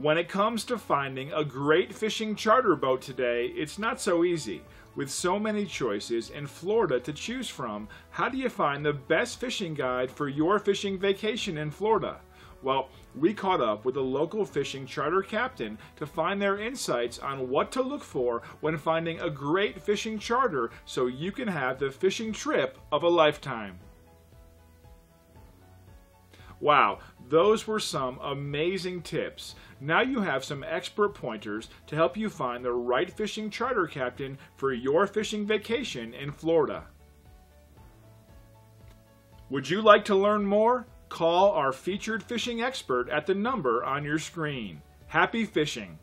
When it comes to finding a great fishing charter boat today, it's not so easy. With so many choices in Florida to choose from, how do you find the best fishing guide for your fishing vacation in Florida? Well, we caught up with a local fishing charter captain to find their insights on what to look for when finding a great fishing charter so you can have the fishing trip of a lifetime. Wow, those were some amazing tips. Now you have some expert pointers to help you find the right fishing charter captain for your fishing vacation in Florida. Would you like to learn more? Call our featured fishing expert at the number on your screen. Happy fishing!